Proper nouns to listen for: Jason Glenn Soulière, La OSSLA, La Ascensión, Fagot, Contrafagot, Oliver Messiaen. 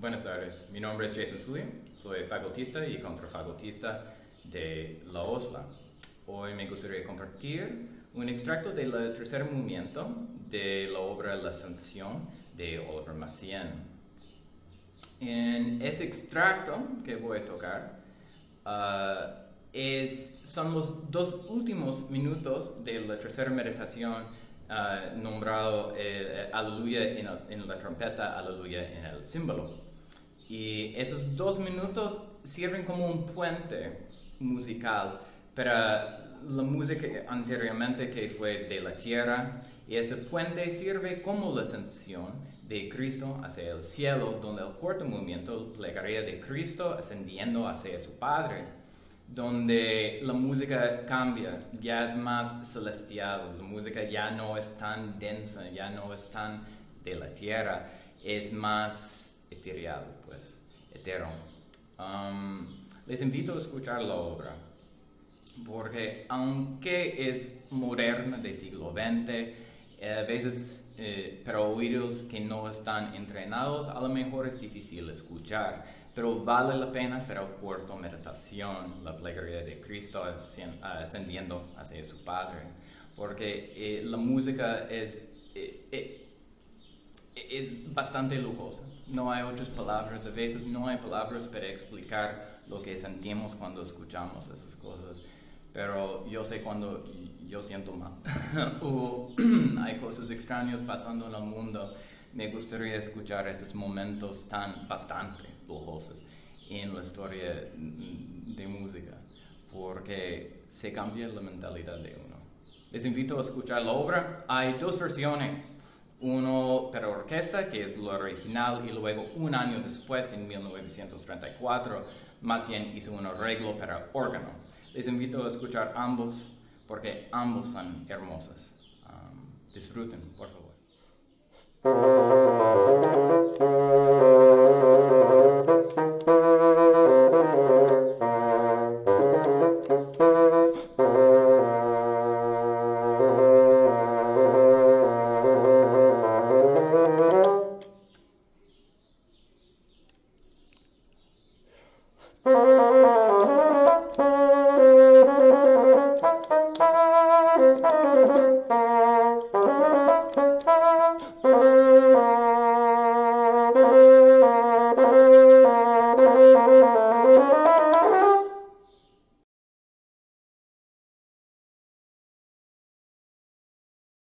Buenas tardes, mi nombre es Jason Soulière, soy fagotista y contrafagotista de La OSSLA. Hoy me gustaría compartir un extracto del tercer movimiento de la obra La Ascensión de Oliver Messiaen. En ese extracto que voy a tocar son los dos últimos minutos de la tercera meditación nombrado Aleluya en la trompeta, Aleluya en el címbalo. Y esos dos minutos sirven como un puente musical para la música anteriormente que fue de la tierra, y ese puente sirve como la ascensión de Cristo hacia el cielo, donde el cuarto movimiento, plegaria de Cristo ascendiendo hacia su Padre, donde la música cambia, ya es más celestial, la música ya no es tan densa, ya no es tan de la tierra, es más eterial, pues, etero. Les invito a escuchar la obra, porque aunque es moderna del siglo XX, a veces para oídos que no están entrenados, a lo mejor es difícil escuchar, pero vale la pena para el cuarto meditación, la plegaria de Cristo ascendiendo hacia su Padre, porque la música es bastante lujosa. No hay otras palabras, a veces no hay palabras para explicar lo que sentimos cuando escuchamos esas cosas, pero yo sé cuando yo siento mal o hay cosas extrañas pasando en el mundo, me gustaría escuchar estos momentos tan bastante lujosos en la historia de música, porque se cambia la mentalidad de uno. Les invito a escuchar la obra. Hay dos versiones. Uno para orquesta, que es lo original, y luego un año después, en 1934, Messiaen hizo un arreglo para órgano. Les invito a escuchar ambos, porque ambos son hermosos. Disfruten, por favor.